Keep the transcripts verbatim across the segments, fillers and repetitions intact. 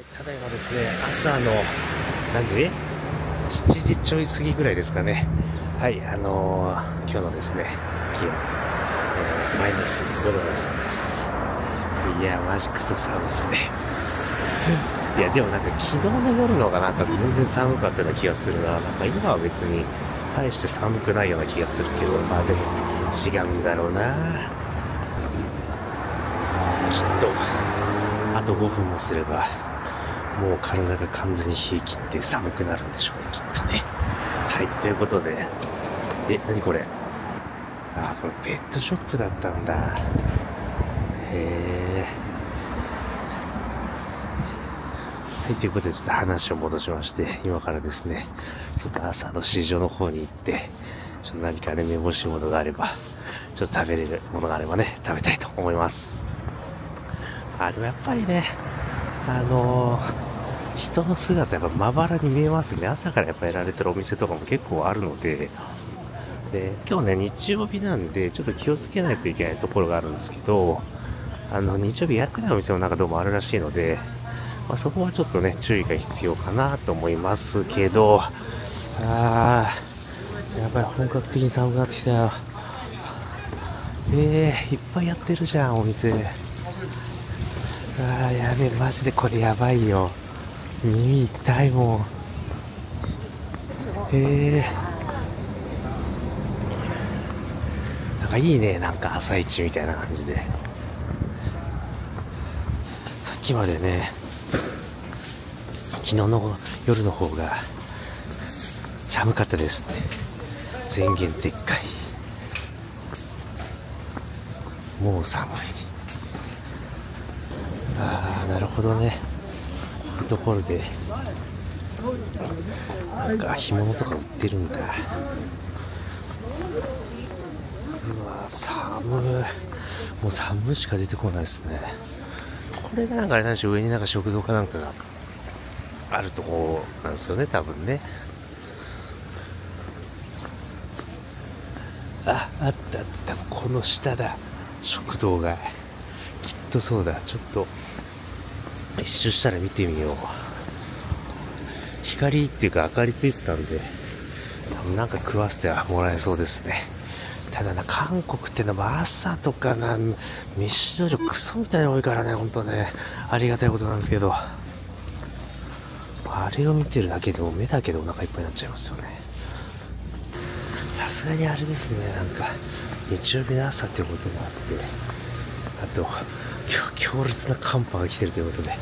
はい、ただいまですね、朝の何時?しちじちょい過ぎぐらいですかね。はい、あのー、今日のですね、気温、えー、マイナスごどだそうです。いや、マジクソ寒いですね。いや、でもなんか昨日の夜の方がなんか全然寒かったような気がするな。なんか今は別に大して寒くないような気がするけど、まあでも違うんだろうな。きっと、あとごふんもすれば。もう体が完全に冷え切って寒くなるんでしょうね、きっとね。はい、ということで、え、なにこれ、あ、これペットショップだったんだ。へえ。はい、ということで、ちょっと話を戻しまして、今からですね、ちょっと朝の市場の方に行って、ちょっと何かね、めぼしいものがあれば、ちょっと食べれるものがあればね、食べたいと思います。あ、でもやっぱりね、あのー、人の姿がまばらに見えますね。朝からやっぱやられてるお店とかも結構あるので、で今日ね、日曜日なんでちょっと気をつけないといけないところがあるんですけど、あの日曜日やってないお店もなんかどうもあるらしいので、まあ、そこはちょっとね注意が必要かなと思いますけど、あー、やっぱり本格的に寒くなってきたよ。えー、いっぱいやってるじゃんお店。あー、やべえ、マジでこれやばいよ。耳痛いもん。えー、なんかいいね、なんか朝一みたいな感じで。さっきまでね、昨日の夜の方が寒かったですって前言撤回。もう寒い。ああ、なるほどね。というところでなんか干物とか売ってるんだ。うわ、寒い。もう寒いしか出てこないですね。これがなんかあれなんでしょう、上になんか食堂かなんかがあるとこなんですよね、多分ね。あ、あったあった、この下だ、食堂が。きっとそうだ。ちょっと一周したら見てみよう。光っていうか明かりついてたんで、多分なんか食わせてはもらえそうですね。ただな、韓国ってのは朝とかな、飯の量クソみたいに多いからね、本当ね、ありがたいことなんですけど、あれを見てるだけでも目だけでお腹いっぱいになっちゃいますよね。さすがにあれですね、なんか日曜日の朝ってこともあって、あと強烈な寒波が来てるということで、あ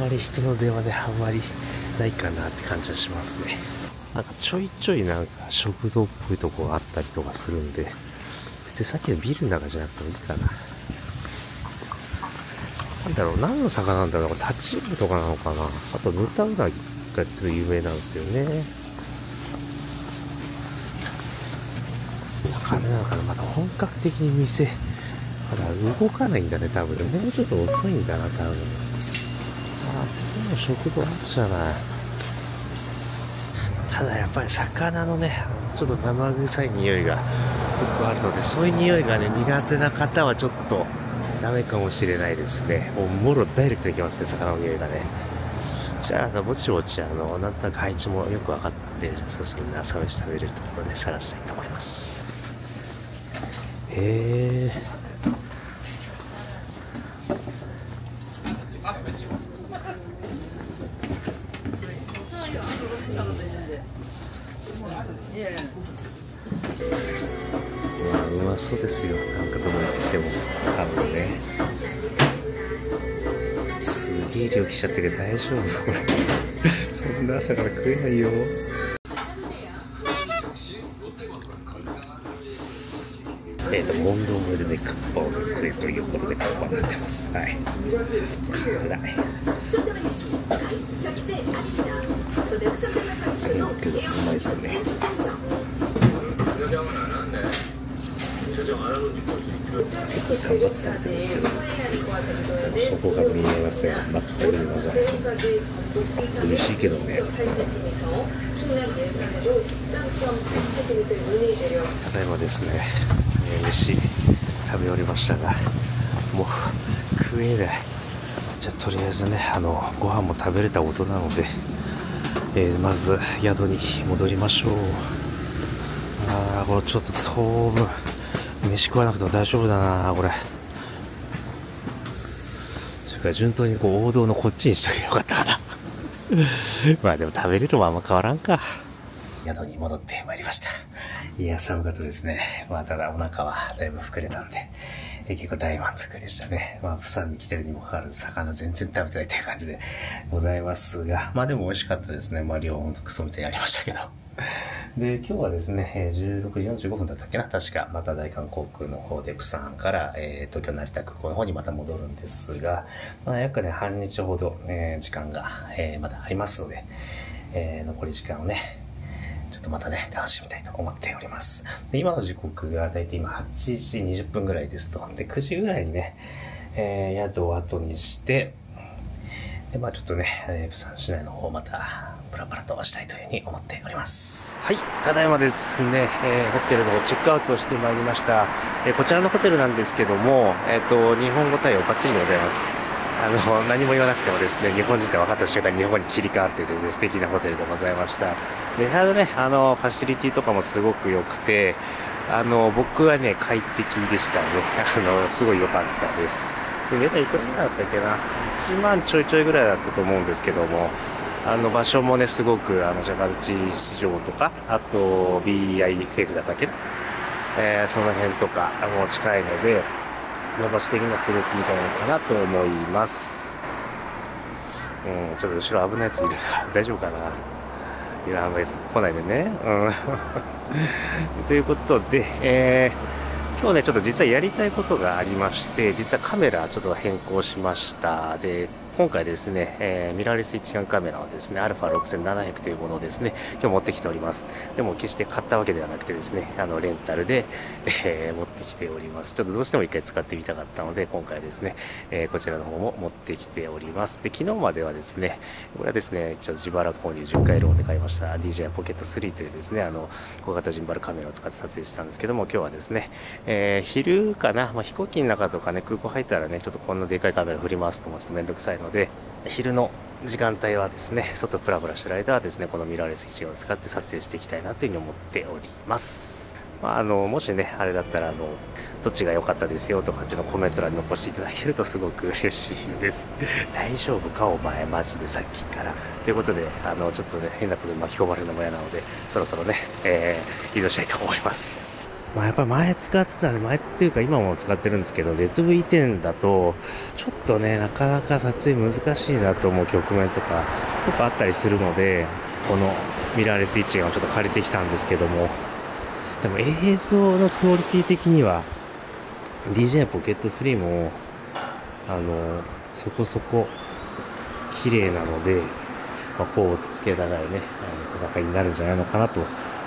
んまり人の電話であんまりないかなって感じはしますね。なんかちょいちょいなんか食堂っぽいとこがあったりとかするんで、別にさっきのビルの中じゃなくてもいいかな。なんだろう、何の魚なんだろう、タチウオとかなのかな。あとヌタウナギがちょっと有名なんですよね。あれなのかな、また本格的に店まだ動かないんだね、多分ね。もうちょっと遅いんだな、多分。あ、ここの食堂あるじゃない。ただやっぱり魚のね、ちょっと生臭い匂いが結構あるので、そういう匂いがね、苦手な方はちょっとダメかもしれないですね。もうもろダイレクトにきますね、魚の匂いがね。じゃあ、ぼちぼち、あの、なんとなく配置もよく分かったんで、じゃあ、そうするとみんな朝飯食べれるところで探したいと思います。へー。そうですよ、なんかどこに行っても多分ね。すげえ量来ちゃったけど大丈夫これ。そんな朝から食えないよ。えっと問答無料でカッパを食えということでカッパになってます。はい、辛い。けどうまいですね。結構頑張ってたんですけど、そこが見えません。全く見えません。美味しいけどね。ただいまですね、飯食べ終わりましたが、もう食えない。じゃあとりあえずね、あのご飯も食べれたことなので、えー、まず宿に戻りましょう。ああ、これちょっと当分飯食わなくても大丈夫だなこれ。それから順当にこう王道のこっちにしとけばよかったかなまあでも食べれるもあんま変わらんか。宿に戻ってまいりました。いや寒かったですね。まあただお腹はだいぶ膨れたんで、え結構大満足でしたね。まあ釜山に来てるにもかかわらず魚全然食べてないという感じでございますが、まあでも美味しかったですね。まあ量ほんとクソみたいにありましたけどで、今日はですね、じゅうろくじよんじゅうごふんだったっけな、確か、また大韓航空の方で、釜山から、えー、東京成田空港の方にまた戻るんですが、まあ、約ね、半日ほど、えー、時間が、えー、まだありますので、えー、残り時間をね、ちょっとまたね、楽しみたいと思っております。で、今の時刻が大体今はちじにじゅっぷんぐらいですと。で、くじぐらいにね、えー、宿を後にして、で、まあちょっとね、えー、釜山市内の方また、パラパラとしたいというふうに思っております。はい、ただいまですね、えー、ホテルのチェックアウトしてまいりました。えー、こちらのホテルなんですけども、えっと、日本語対応バッチリでございます。あの、何も言わなくてもですね、日本人で分かった瞬間に日本語に切り替わるというですね、素敵なホテルでございました。で、ただね、あの、ファシリティとかもすごく良くて、あの、僕はね、快適でしたね。あの、すごい良かったです。で、値段いくらぐらいだったっけな、いちまんちょいちょいぐらいだったと思うんですけども、あの場所もね、すごく、あの、ジャカルチ市場とか、あと、ビーアイエフエフ だったっけ、えー、その辺とか、あの、近いので、場所的にはすごくいいんじゃないかなと思います。うん、ちょっと後ろ危ないやついるから、大丈夫かな。いや、あんまり来ないでね。うん。ということで、えー、今日ね、ちょっと実はやりたいことがありまして、実はカメラちょっと変更しました。で、今回ですね、えー、ミラーレス一眼カメラはですね、アルファろくせんななひゃく というものをですね、今日持ってきております。でも決して買ったわけではなくてですね、あの、レンタルで、えー、持ってきております。ちょっとどうしても一回使ってみたかったので、今回ですね、えー、こちらの方も持ってきております。で、昨日まではですね、これはですね、一応自腹購入じゅっかいローンで買いました ディージェイアイ ポケットスリーというですね、あの、小型ジンバルカメラを使って撮影してたんですけども、今日はですね、えー、昼かな、まあ、飛行機の中とかね、空港入ったらね、ちょっとこんなでかいカメラ振り回すと思ってめんどくさいので、ので昼の時間帯はですね、外プラプラしてる間はですね、このミラーレス一眼を使って撮影していきたいなというふうに思っております。まあ、あのもしね、あれだったらあのどっちが良かったですよとかっていうのをコメント欄に残していただけるとすごく嬉しいです。大丈夫かお前マジでさっきから。ということで、あのちょっとね、変なことに巻き込まれるのも嫌なので、そろそろね、えー、移動したいと思います。まあやっぱ前使ってたね、前っていうか今も使ってるんですけど、ゼットブイテン だと、ちょっとね、なかなか撮影難しいなと思う局面とか、結構あったりするので、このミラーレス一眼をちょっと借りてきたんですけども、でも映像のクオリティ的には、ディージェイアイ ポケットスリーも、あの、そこそこ綺麗なので、まあ、こう落ち着けながらね、戦いになるんじゃないのかなと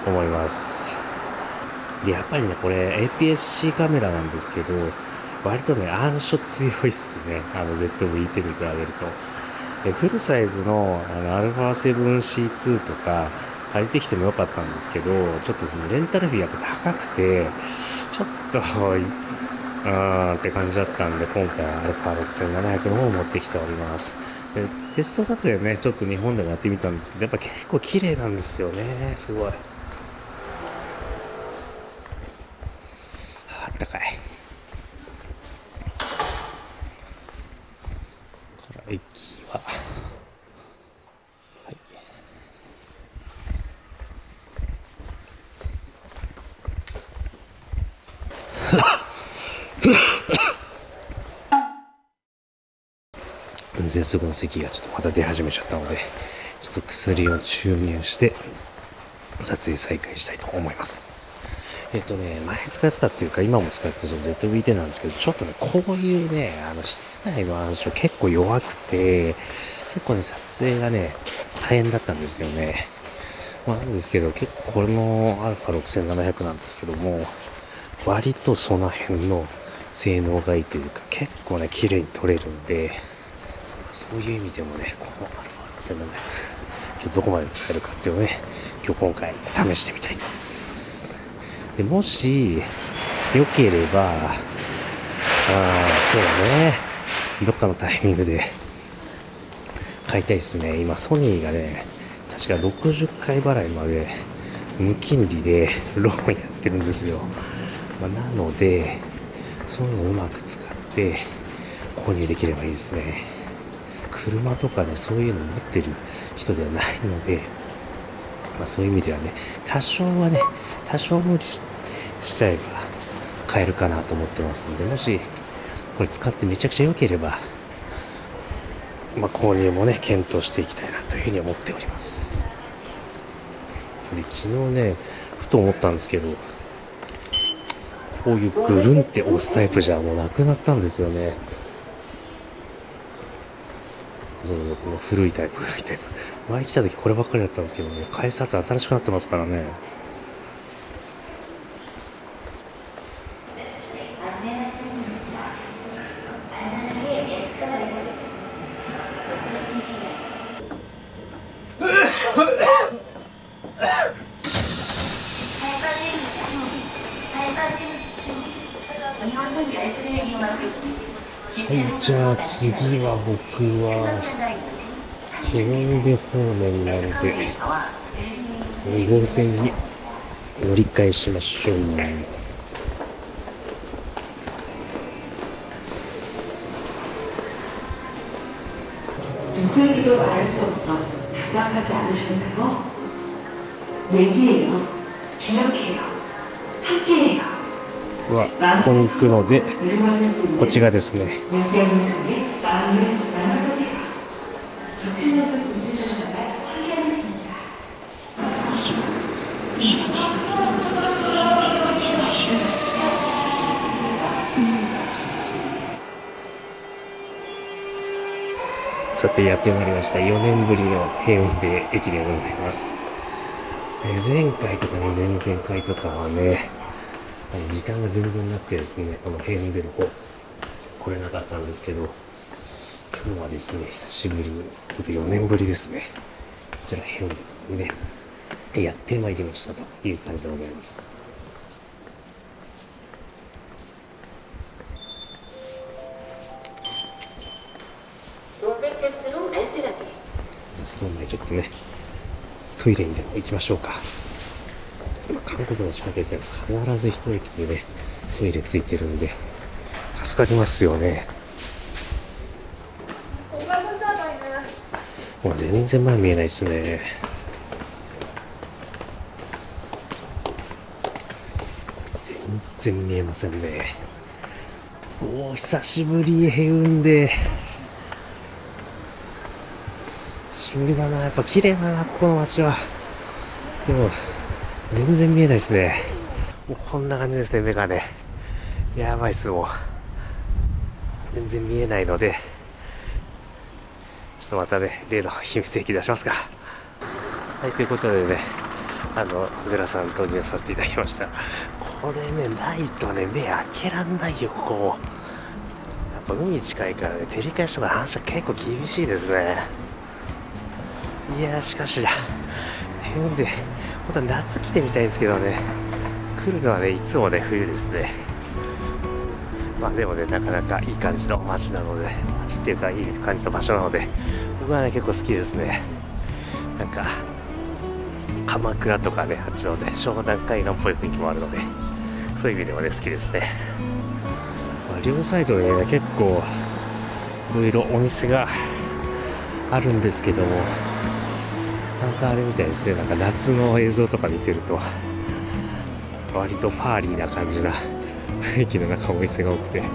思います。で、やっぱりね、これ エーピーエス-C カメラなんですけど、割とね、暗所強いっすね。あの ゼットブイテン に比べると。で、フルサイズのあの アルファセブンシーツー とか借りてきてもよかったんですけど、ちょっとそのレンタル費やっぱ高くて、ちょっと、うーんって感じだったんで、今回は アルファろくせんななひゃく の方を持ってきております。で、テスト撮影ね、ちょっと日本でもやってみたんですけど、やっぱ結構綺麗なんですよね。すごい。高い。から駅は、はい、喘息の咳がちょっとまた出始めちゃったので、ちょっと薬を注入して撮影再開したいと思います。えっとね、前使ってたっていうか、今も使ってた ゼットブイテン なんですけど、ちょっとね、こういうね、あの、室内の暗所結構弱くて、結構ね、撮影がね、大変だったんですよね。まあ、なんですけど、結構これの アルファろくせんななひゃく なんですけども、割とその辺の性能がいいというか、結構ね、綺麗に撮れるんで、そういう意味でもね、この アルファろくせんななひゃく、ちょっとどこまで使えるかっていうのをね、今日今回試してみたいと思います。でもし、良ければ、ああ、そうだね。どっかのタイミングで、買いたいですね。今ソニーがね、確かろくじゅっかい払いまで無金利でローンやってるんですよ。まあ、なのでそういうのをうまく使って購入できればいいですね。車とかね、そういうの持ってる人ではないので、まあ、そういう意味ではね、多少はね、多少無理 し, しちゃえば買えるかなと思ってますんで、もしこれ使ってめちゃくちゃ良ければ、まあ、購入もね、検討していきたいなというふうに思っております。で、昨日ね、ふと思ったんですけど、こういうぐるんって押すタイプじゃもうなくなったんですよね。そうそう、この古いタイプ、古いタイプ。前来た時こればっかりだったんですけどね、改札新しくなってますからね。はい、じゃあ次は僕はヘロンデ方面なのでにごうせんに乗り換えしましょう。はここに行くので、こっちがですね、さてやってまいりました。よねんぶりのヘロンデ駅でございます。前回とかね、前々回とかはね、時間が全然なくてですね、このヘロンデの方来れなかったんですけど、今日はですね、久しぶりに、ほんとよねんぶりですね、こちらヘロンデにね、やってまいりましたという感じでございます。じゃあその前にちょっとね、トイレにでも行きましょうか。韓国の地下鉄は必ず一駅でね、トイレついてるんで助かりますよね。もう全然前見えないですね。全然見えませんね。おー、久しぶりヘロンデ。久しぶりだな。やっぱ綺麗だな、ここの街は。でも全然見えないですね。もうこんな感じですね、目がね。やばいっす、もう。全然見えないので、ちょっとまたね、例の秘密兵器出しますか。はい、ということでね、あの、グラサン投入させていただきました。これね、ないとね、目開けらんないよ、ここ。やっぱ海近いからね、照り返しとか反射結構厳しいですね。いやー、しかしだ。ヘロンデ本当は夏来てみたいんですけどね、来るのはね、いつもね、冬ですね。まあでもね、なかなかいい感じの街なので、街っていうかいい感じの場所なので、僕はね、結構好きですね。なんか鎌倉とかね、あっちのね、湘南海岸っぽい雰囲気もあるので、そういう意味でもね、好きですね。まあ、両サイドでね、結構いろいろお店があるんですけども、なんかあれみたいですね、なんか夏の映像とか見てると割とパーリーな感じな雰囲気の中お店が多くて、なん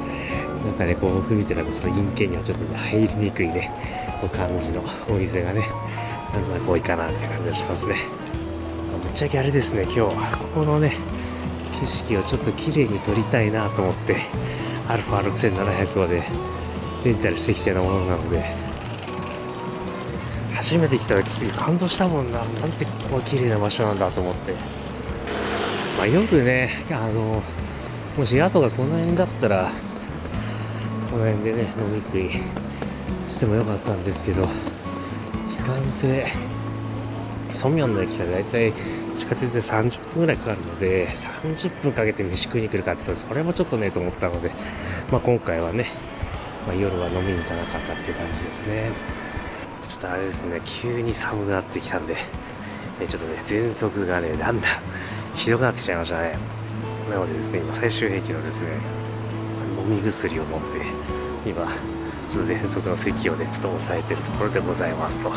かね、こう僕見てたらちょっと陰険にはちょっと入りにくいね、こう感じのお店がね、なんとなく多いかなって感じがしますね。ぶっちゃけあれですね、今日ここのね、景色をちょっと綺麗に撮りたいなと思って α6700 をね、レンタルしてきてのものなので、初めて来た時すごい感動したもんな。なんてここは綺麗な場所なんだと思って、まあ、よくね、あのもし宿がこの辺だったらこの辺でね、飲み食いしてもよかったんですけど、非完成ソミョンの駅からだいたい地下鉄でさんじゅっぷんぐらいかかるので、さんじゅっぷんかけて飯食いに来るかって言ったらそれもちょっとねと思ったので、まあ、今回はね、まあ、夜は飲みに行かなかったっていう感じですね。ちょっとあれですね、急に寒くなってきたんで、えちょっとね、喘息がね、だんだんひどくなってきちゃいましたね。なのでですね、今、最終兵器のですね、飲み薬を飲んで、今、ちょっと喘息の咳をね、ちょっと抑えてるところでございますと。喘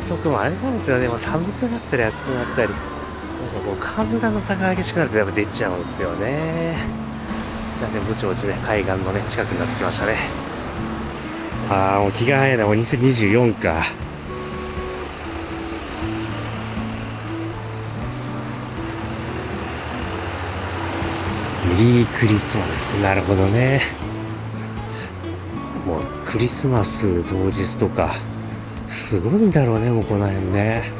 息もあれなんですよね、もう寒くなったり暑くなったり、なんかもう寒暖の差が激しくなるとやっぱ出ちゃうんですよね。じゃあね、ぼちぼちね、海岸のね、近くになってきましたね。ああ、もう気が早いな、もうにせんにじゅうよんか。メリークリスマス、なるほどね。もうクリスマス当日とかすごいんだろうね、もうこの辺ね。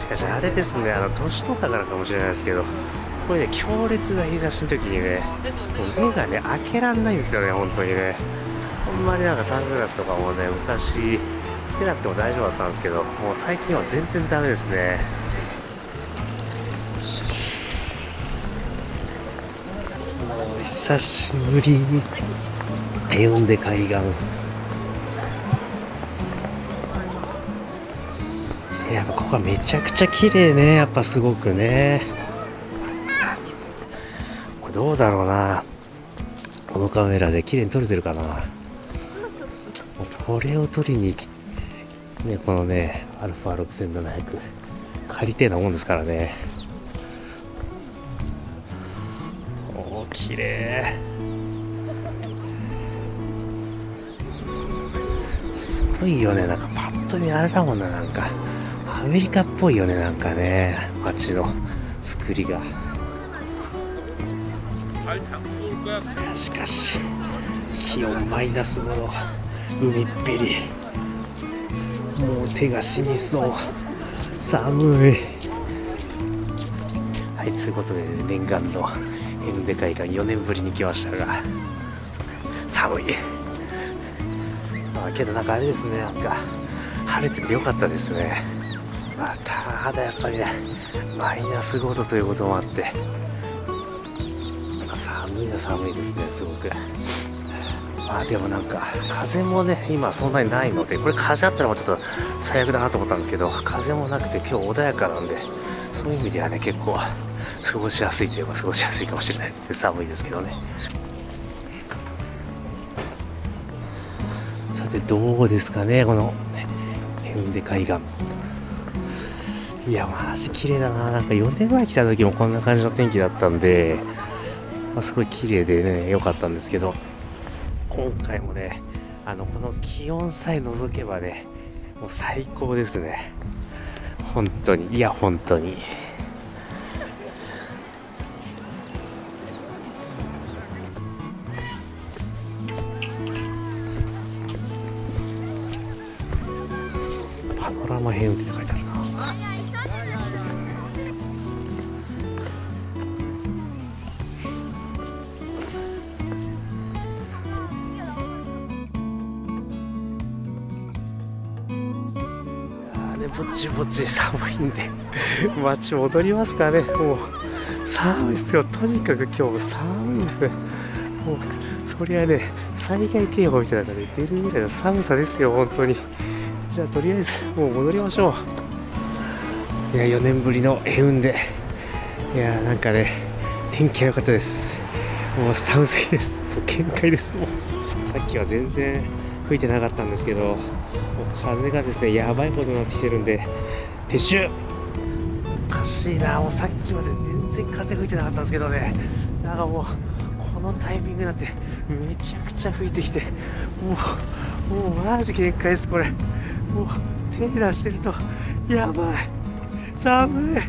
しかしあれですね、あの年取ったからかもしれないですけど、これね、強烈な日差しの時にね、目がね開けられないんですよね、本当にね。あんまりなんかサングラスとかもね、昔つけなくても大丈夫だったんですけど、もう最近は全然ダメですね。もう久しぶりに平穏で海岸、やっぱここはめちゃくちゃ綺麗ね、やっぱすごくね。これどうだろうな、このカメラで綺麗に撮れてるかな。これを取りに来て、ね、このね、α6700 借りてえなもんですからね。おお、綺麗。すごいよね、なんかパッと見あれだもんな、なんかアメリカっぽいよね、なんかね、街の作りが。しかし気温マイナスごど、海っぺり、もう手が死にそう、寒い。はい、ということで、ね、念願のヘンデ海岸よねんぶりに来ましたが、寒い。まあけどなんかあれですね、なんか晴れててよかったですね。まあただやっぱりね、マイナスごどということもあって、なんか寒いの寒いですね、すごく。あ、でもなんか風もね、今そんなにないので、これ風あったらもうちょっと最悪だなと思ったんですけど、風もなくて今日穏やかなんで、そういう意味ではね、結構過ごしやすいといえば過ごしやすいかもしれないですね。寒いですけどね。さて、どうですかね、このヘンデ海岸。いや、マジ綺麗だな。なんかよねんまえ来た時もこんな感じの天気だったんで、まあ、すごい綺麗でね、良かったんですけど、今回もね、あのこの気温さえ除けばね、もう最高ですね、本当に。いや、本当にパノラマヘンデって書いてあるな。ぼちぼち寒いんで街戻りますかね。もう寒いですよ、とにかく今日寒いですね。もうそりゃね、災害警報みたいなのが出るぐらいの寒さですよ、本当に。じゃあとりあえずもう戻りましょう。いや、よねんぶりのヘウンデ、いやー、なんかね、天気が良かったです。もう寒すぎです、もう限界です。もうさっきは全然吹いてなかったんですけど、風がですね、やばいことになってきてるんで撤収。おかしいな、もうさっきまで全然風吹いてなかったんですけどね、なんかもうこのタイミングになってめちゃくちゃ吹いてきて、もうもうマジ限界です、これ。もう手出してるとやばい、寒い。